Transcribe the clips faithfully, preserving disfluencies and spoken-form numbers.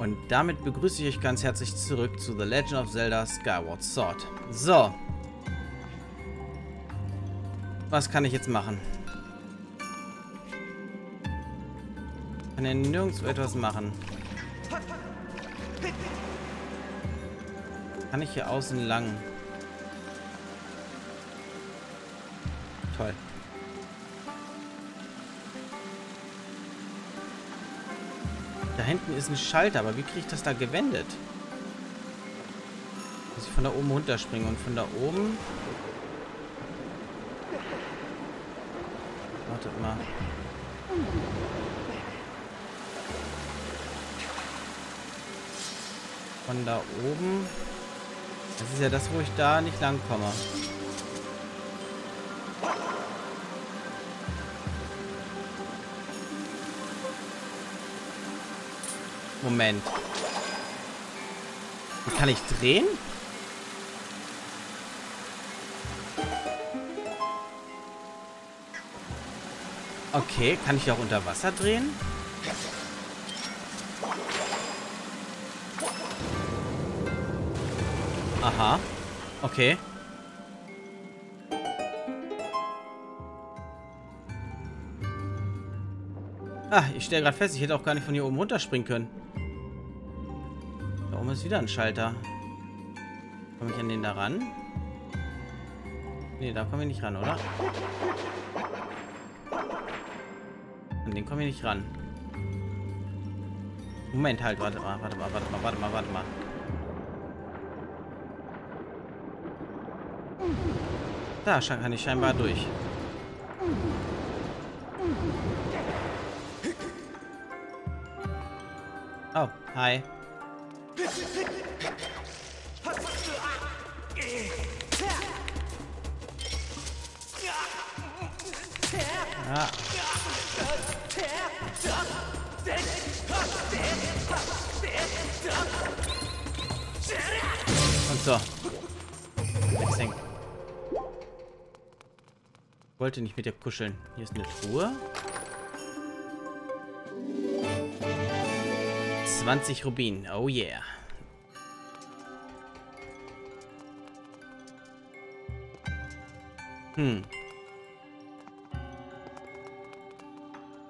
Und damit begrüße ich euch ganz herzlich zurück zu The Legend of Zelda Skyward Sword. So. Was kann ich jetzt machen? Ich kann ja nirgendwo etwas machen. Kann ich hier außen lang? Toll. Da hinten ist ein Schalter, aber wie kriege ich das da gewendet? Muss ich von da oben runterspringen und von da oben... Wartet mal. Von da oben... Das ist ja das, wo ich da nicht lang komme. Moment. Kann ich drehen? Okay, kann ich auch unter Wasser drehen? Aha. Okay. Ah, ich stelle gerade fest, ich hätte auch gar nicht von hier oben runterspringen können. Da oben ist wieder ein Schalter. Komme ich an den da ran? Ne, da kommen wir nicht ran, oder? An den kommen wir nicht ran. Moment, halt, warte mal, warte mal, warte mal, warte mal, warte mal. Da kann ich scheinbar durch. Oh, hi. Ah. Und so. Ich wollte nicht mit dir kuscheln. Hier ist eine Truhe. zwanzig Rubin. Oh yeah. Hm.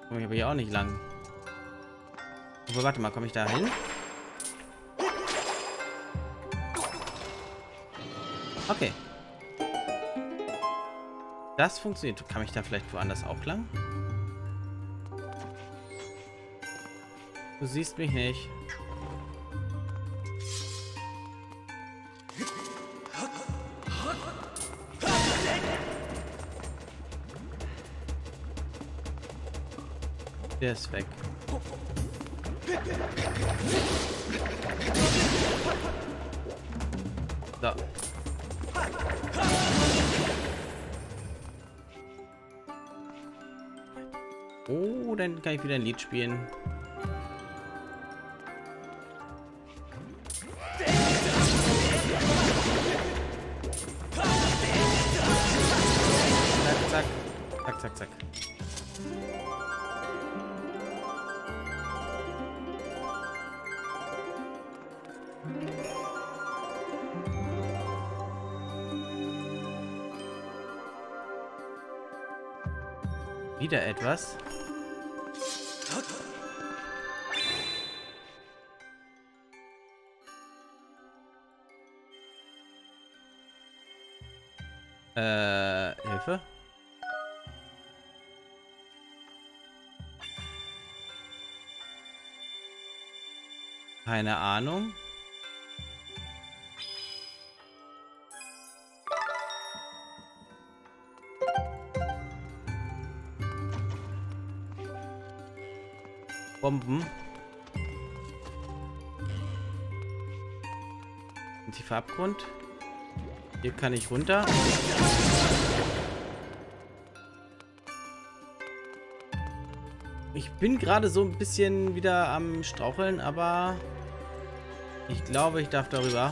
Komme ich aber hier auch nicht lang. Aber warte mal, komme ich da hin? Okay. Das funktioniert. Kann ich da vielleicht woanders auch lang? Du siehst mich nicht. Der ist weg. Da. Oh, dann kann ich wieder ein Lied spielen. Zack, zack, zack, zack, zack. Wieder etwas. Äh, Hilfe? Keine Ahnung. Bomben. Ein tiefer Abgrund. Hier kann ich runter. Ich bin gerade so ein bisschen wieder am Straucheln, aber ich glaube, ich darf darüber.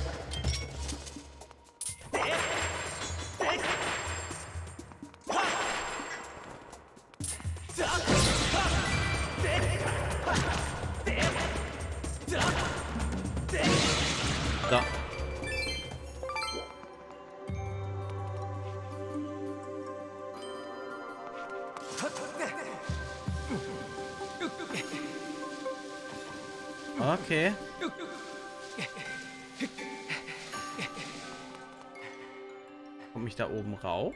Okay. Komme ich da oben rauf?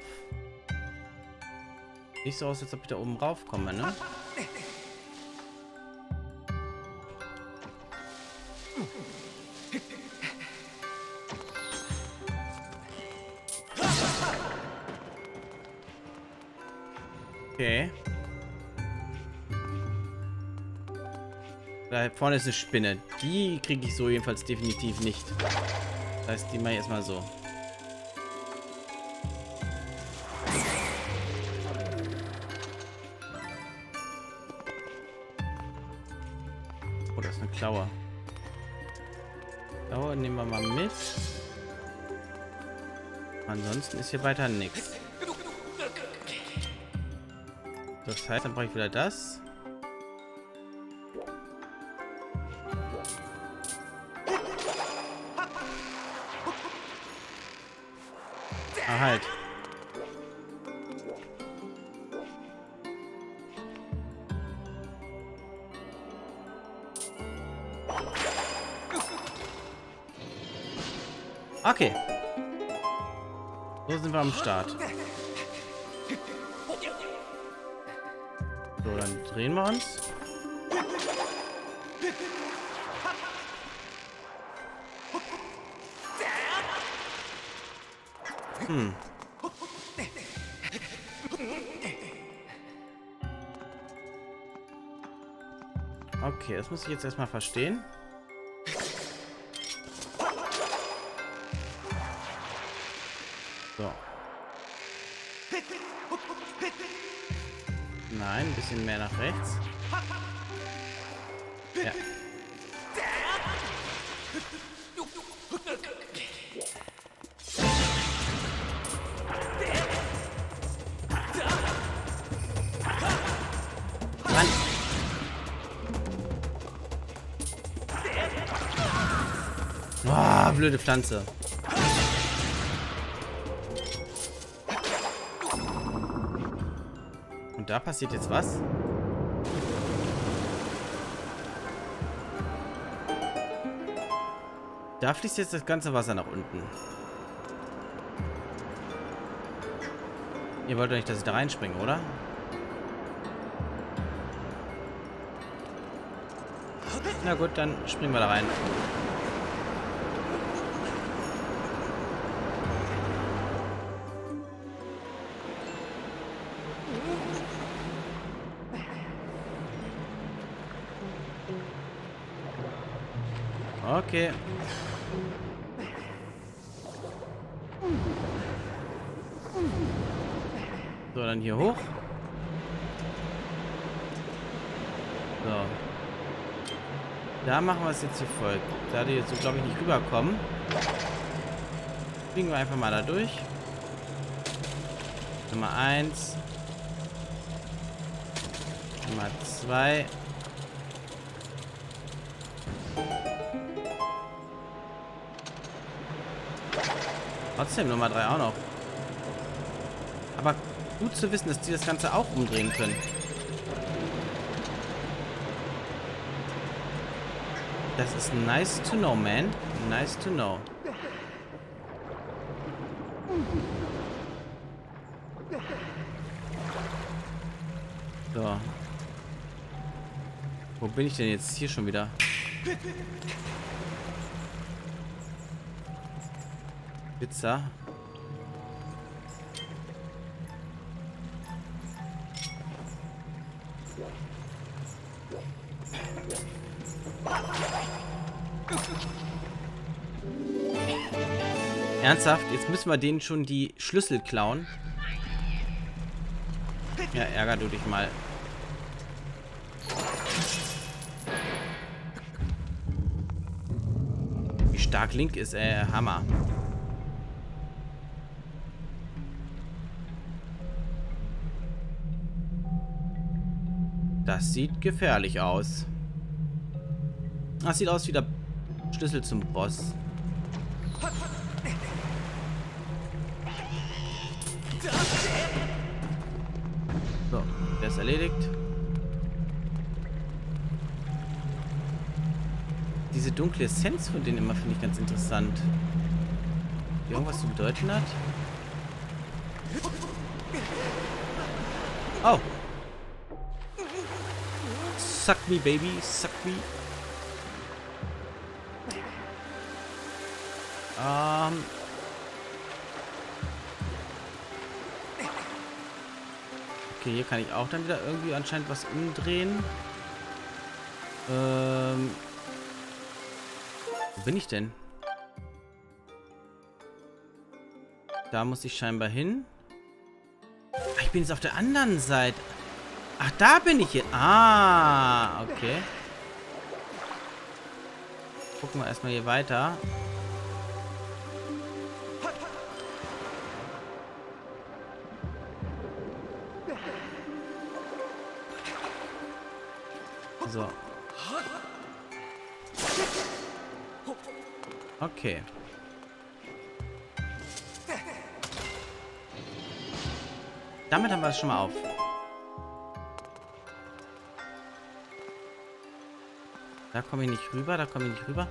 Nicht so aus, als ob ich da oben rauf komme, ne? Okay. Da vorne ist eine Spinne. Die kriege ich so jedenfalls definitiv nicht. Das heißt, die mache ich erstmal so. Oh, das ist eine Klaue. Klaue nehmen wir mal mit. Ansonsten ist hier weiter nichts. Das heißt, dann brauche ich wieder das. Halt. Okay. So sind wir am Start. So, dann drehen wir uns. Hm. Okay, das muss ich jetzt erstmal verstehen. So. Nein, ein bisschen mehr nach rechts. Ja. Ah, blöde Pflanze. Und da passiert jetzt was? Da fließt jetzt das ganze Wasser nach unten. Ihr wollt doch nicht, dass ich da reinspringe, oder? Na gut, dann springen wir da rein. Okay. So, dann hier hoch. So. Da machen wir es jetzt hier voll. Da die jetzt so, glaube ich, nicht rüberkommen. Fliegen wir einfach mal da durch. Nummer eins. Nummer zwei. Trotzdem Nummer drei auch noch. Aber gut zu wissen, dass die das Ganze auch umdrehen können. Das ist nice to know, man. Nice to know. So. Wo bin ich denn jetzt hier schon wieder? Pizza. Ernsthaft? Jetzt müssen wir denen schon die Schlüssel klauen. Ja, ärger du dich mal. stark Link ist, äh, Hammer. Das sieht gefährlich aus. Das sieht aus wie der Schlüssel zum Boss. So, der ist erledigt. Diese dunkle Essenz von denen immer finde ich ganz interessant. Die irgendwas zu bedeuten hat. Oh. Suck me, baby. Suck me. Ähm. Okay, hier kann ich auch dann wieder irgendwie anscheinend was umdrehen. Ähm. Wo bin ich denn? Da muss ich scheinbar hin. Ach, ich bin jetzt auf der anderen Seite. Ach, da bin ich jetzt. Ah, okay. Gucken wir erstmal hier weiter. So. Okay. Damit haben wir es schon mal auf. Da komme ich nicht rüber, da komme ich nicht rüber.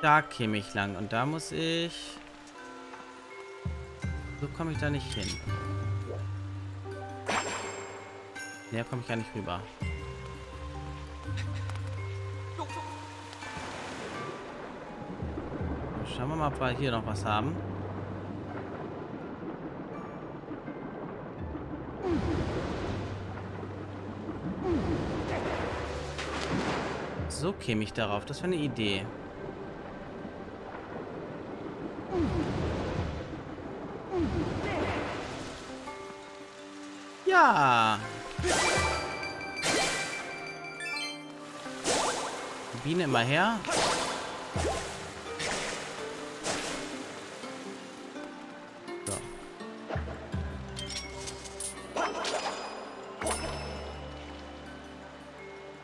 Da käme ich lang und da muss ich... So komme ich da nicht hin. Ne, da komme ich gar nicht rüber. Schauen wir mal, ob wir hier noch was haben. So käme ich darauf. Das wäre eine Idee. Ja. Die Biene immer her.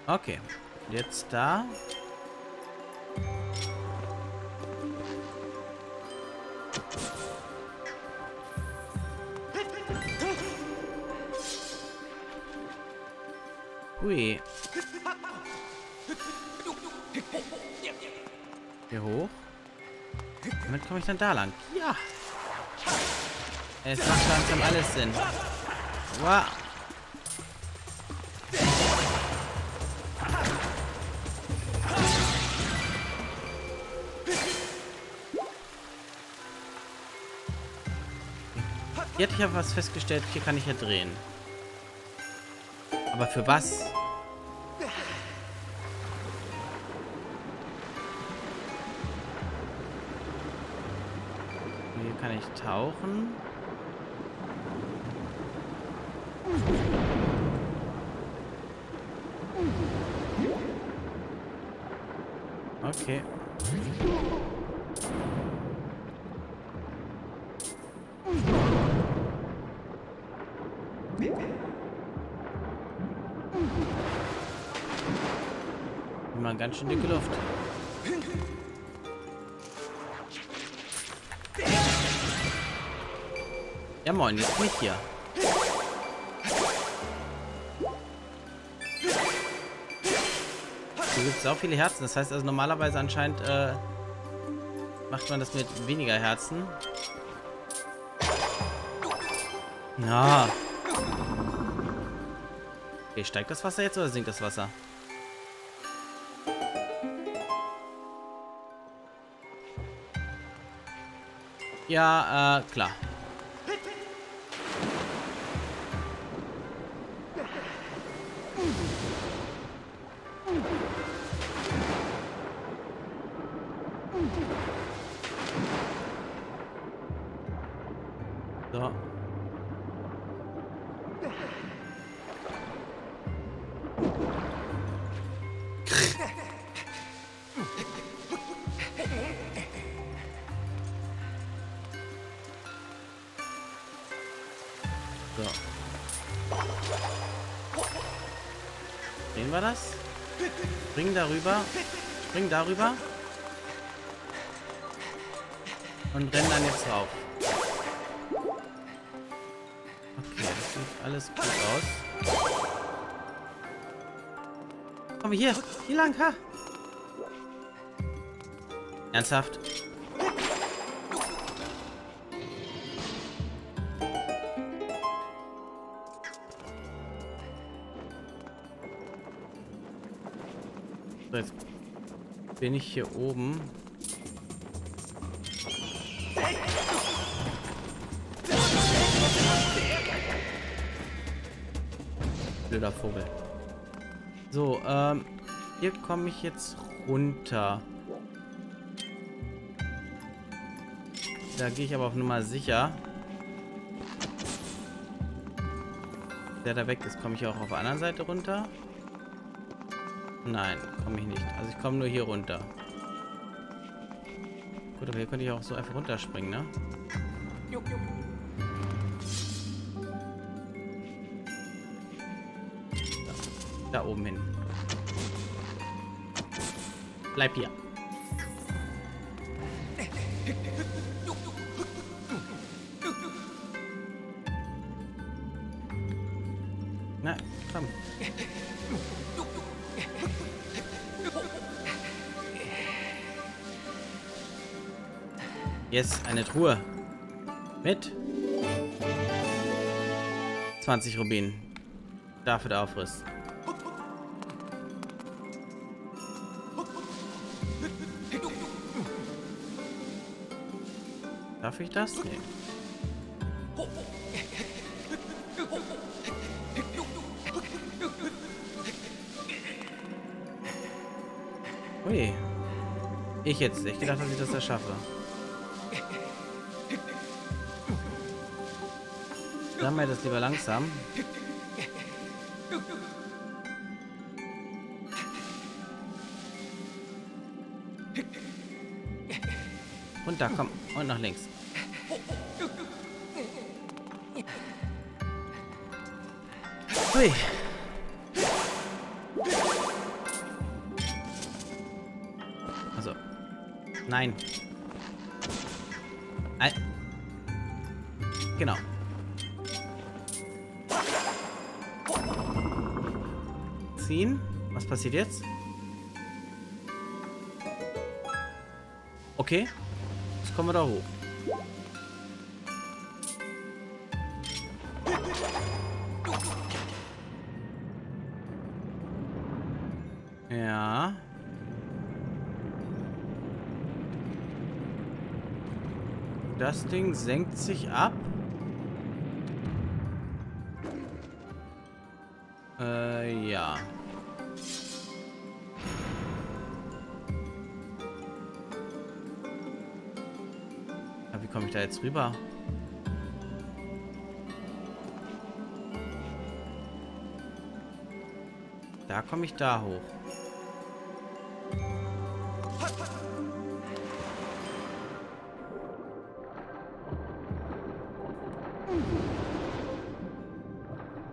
Okay, jetzt da. Ui. Hier hoch. Damit komme ich dann da lang. Ja. Es macht langsam alles Sinn. Wow. Hier hatte ich ja was festgestellt, hier kann ich ja drehen. Aber für was? Hier kann ich tauchen. Okay. Immer ganz schön dicke Luft. Ja moin, jetzt bin ich hier. Hier gibt es so viele Herzen. Das heißt also normalerweise anscheinend äh, macht man das mit weniger Herzen. Na. Okay, steigt das Wasser jetzt oder sinkt das Wasser? Ja, äh, klar. So. war das? Spring darüber. Spring darüber. Und renn dann jetzt rauf. Okay, das sieht alles gut aus. Komm hier, hier lang, ha! Ernsthaft? So, jetzt bin ich hier oben. Blöder Vogel. So, ähm, hier komme ich jetzt runter. Da gehe ich aber auf Nummer sicher. Der da weg ist, komme ich auch auf der anderen Seite runter? Nein, komme ich nicht. Also ich komme nur hier runter. Gut, aber hier könnte ich auch so einfach runterspringen, ne? Jupp, jupp. Da, da oben hin. Bleib hier. Na, komm. Yes, eine Truhe. Mit zwanzig Rubinen. Dafür der Aufriss. Darf ich das? Nee. Ui. Ich hätte es echt gedacht, dass ich das erschaffe. Dann wäre das lieber langsam. Und da, komm. Und nach links. Ui. Also. Nein. Al genau. Ziehen. Was passiert jetzt? Okay. Jetzt kommen wir da hoch. Ja. Das Ding senkt sich ab. Äh, ja. Aber wie komme ich da jetzt rüber? Da komme ich da hoch.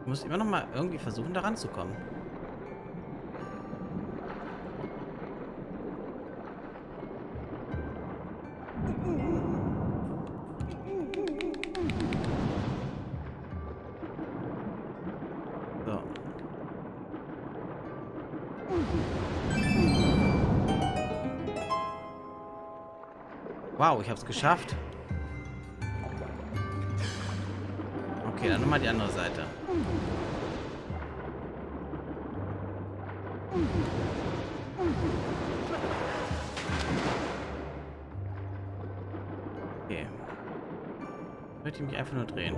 Ich muss immer noch mal irgendwie versuchen, da ranzukommen. So. Wow, ich hab's geschafft. Okay, dann nochmal die andere Seite. Okay. Ich möchte mich einfach nur drehen.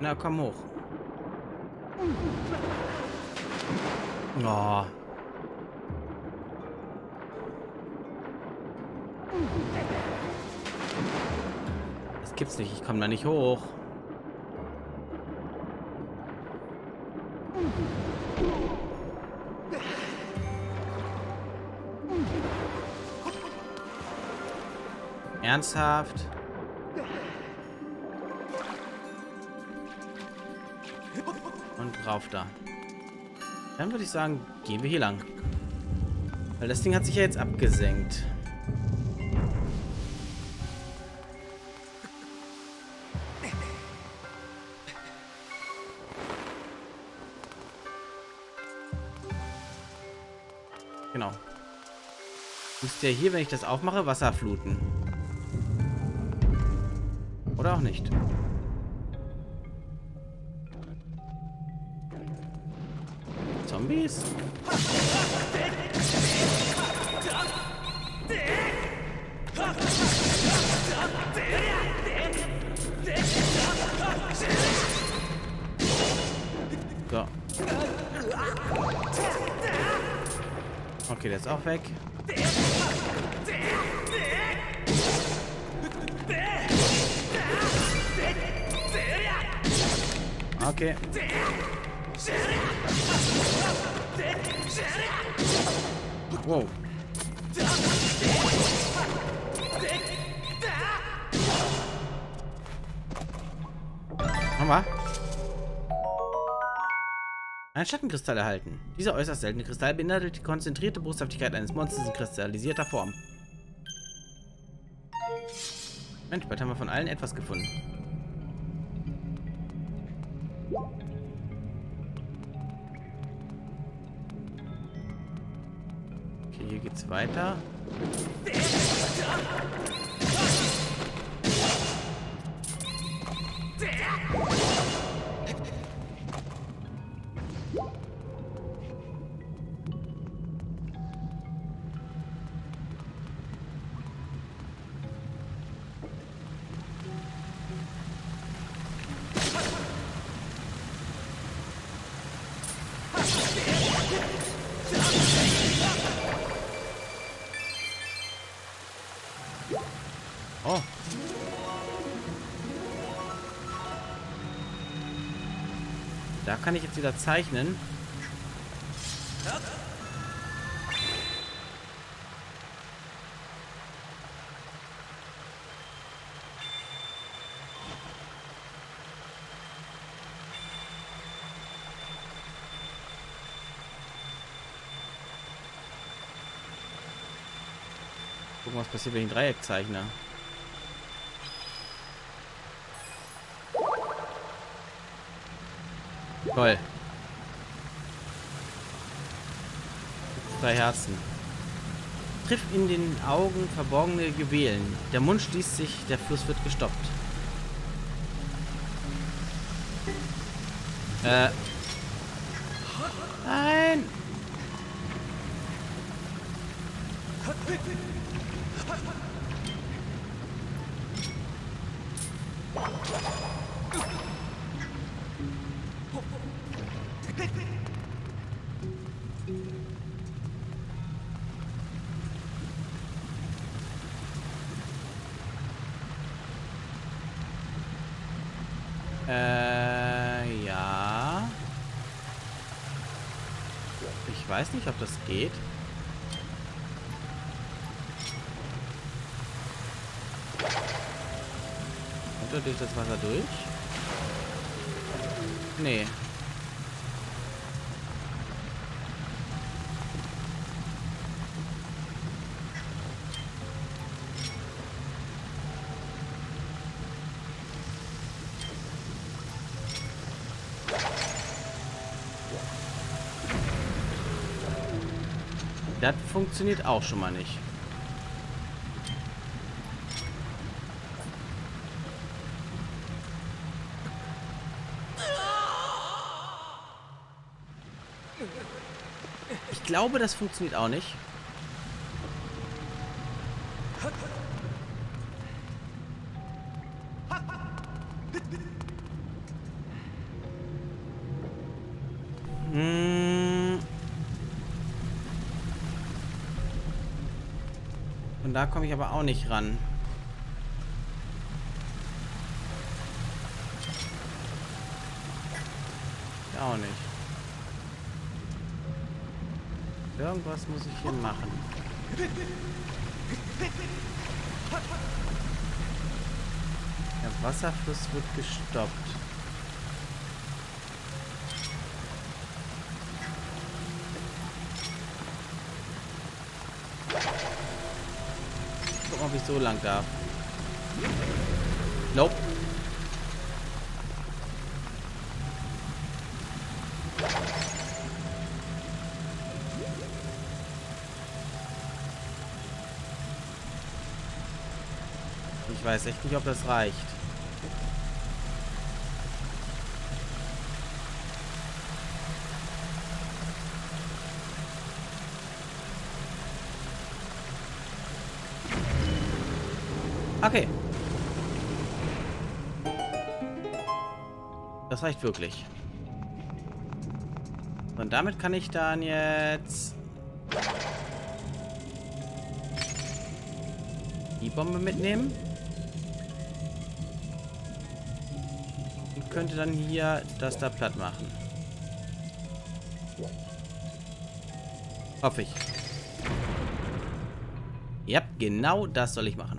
Na, komm hoch. Oh. Das gibt's nicht, ich komme da nicht hoch. Ernsthaft? Und rauf da. Dann würde ich sagen, gehen wir hier lang. Weil das Ding hat sich ja jetzt abgesenkt. Genau. Müsste ja hier, wenn ich das aufmache, Wasser fluten. Oder auch nicht. Zombies? So. Okay, der ist auch weg. Okay. Wow. Nochmal. Ein Schattenkristall erhalten. Dieser äußerst seltene Kristall beinhaltet die konzentrierte Boshaftigkeit eines Monsters in kristallisierter Form. Mensch, bald haben wir von allen etwas gefunden. Okay, hier geht's weiter. Oh. Da kann ich jetzt wieder zeichnen. Gucken, was passiert, wenn ich ein Dreieck zeichne. Toll. Drei Herzen. Trifft in den Augen verborgene Juwelen. Der Mund schließt sich, der Fluss wird gestoppt. Äh. Nein! Äh, ja. Ich weiß nicht, ob das geht. Kommt er durch das Wasser durch? Nee. Das funktioniert auch schon mal nicht. Ich glaube, das funktioniert auch nicht. Da komme ich aber auch nicht ran. Auch nicht. Irgendwas muss ich hier machen. Der Wasserfluss wird gestoppt. Guck mal, ob ich so lang darf. Nope. Ich weiß echt nicht, ob das reicht. Okay. Das reicht wirklich. Und damit kann ich dann jetzt die Bombe mitnehmen. Könnte dann hier das da platt machen. Hoffe ich. Ja, genau das soll ich machen.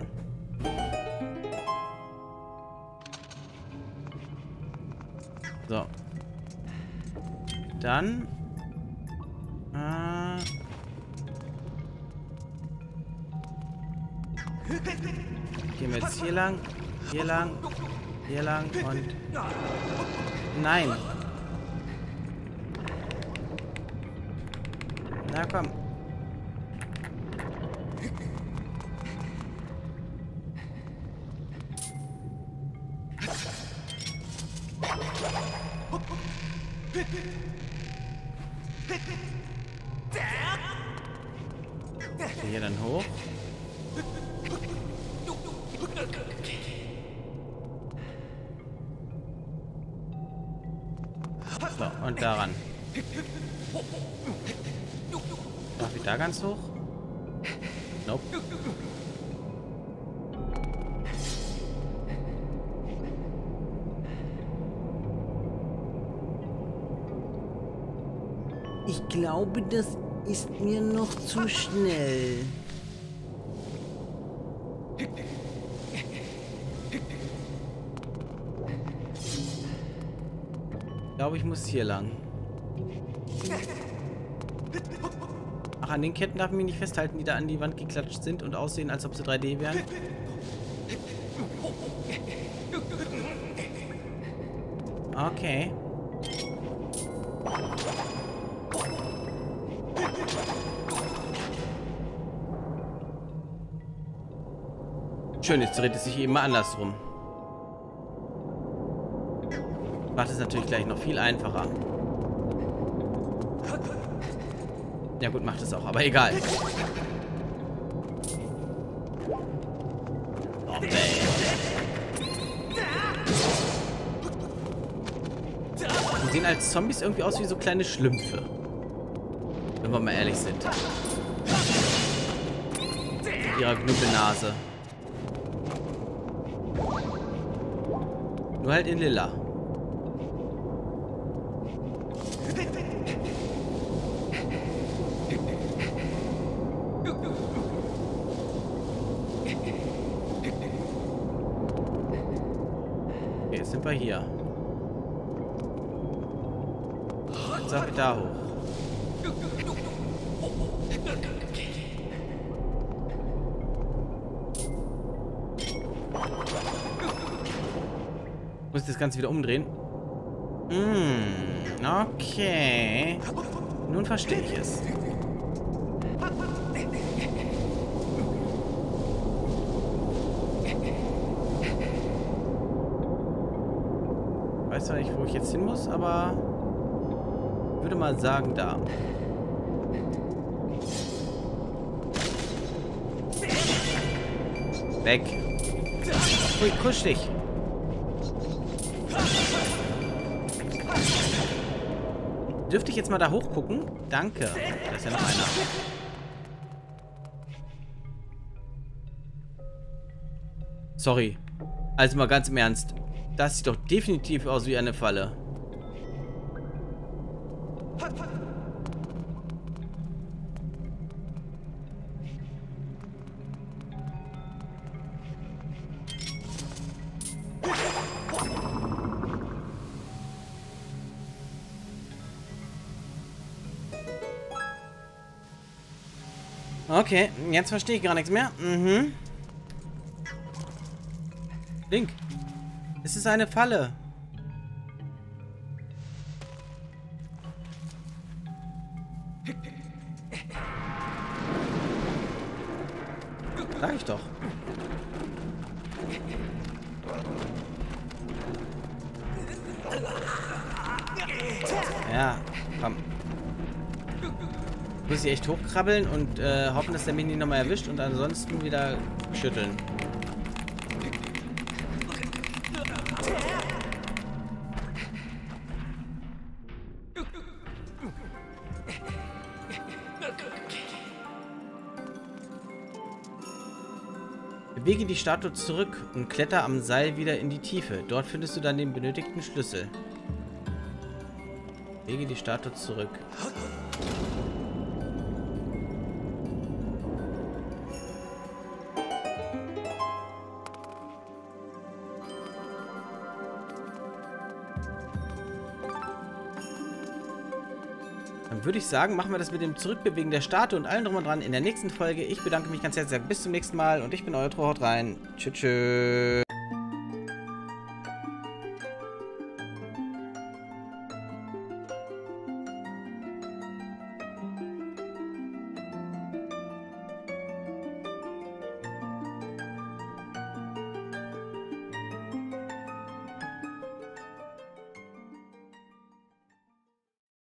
So. Dann. Äh Gehen wir jetzt hier lang. Hier lang. Hier lang und... Nein! Na komm! Hier dann hoch. Und daran. Darf ich da ganz hoch? Nope. Ich glaube, das ist mir noch zu schnell. Ich glaube, ich muss hier lang. Ach, an den Ketten darf ich mich nicht festhalten, die da an die Wand geklatscht sind und aussehen, als ob sie drei D wären. Okay. Schön, jetzt dreht es sich immer andersrum. Macht es natürlich gleich noch viel einfacher. Ja gut, macht es auch, aber egal. Oh, man. Die sehen als Zombies irgendwie aus wie so kleine Schlümpfe. Wenn wir mal ehrlich sind. Mit ihrer Knüppelnase. Nur halt in lila. Hier. Jetzt darf ich da hoch. Muss ich das Ganze wieder umdrehen? Hm, okay. Nun verstehe ich es. Ich weiß zwar nicht, wo ich jetzt hin muss, aber ich würde mal sagen, da. Weg. Ui, kusch dich. Dürfte ich jetzt mal da hochgucken? Danke. Da ist ja noch einer. Sorry. Also mal ganz im Ernst. Das sieht doch definitiv aus wie eine Falle. Okay, jetzt verstehe ich gar nichts mehr. Mhm. Link, es ist eine Falle. Sag ich doch. Ja, komm. Muss ich echt hochkrabbeln und äh, hoffen, dass der mich nicht nochmal erwischt und ansonsten wieder schütteln. Bewege die Statue zurück und kletter am Seil wieder in die Tiefe. Dort findest du dann den benötigten Schlüssel. Bewege die Statue zurück. Dann würde ich sagen, machen wir das mit dem Zurückbewegen der Statue und allem drum und dran in der nächsten Folge. Ich bedanke mich ganz herzlich. Bis zum nächsten Mal und ich bin euer Tro. Haut rein. Tschüss.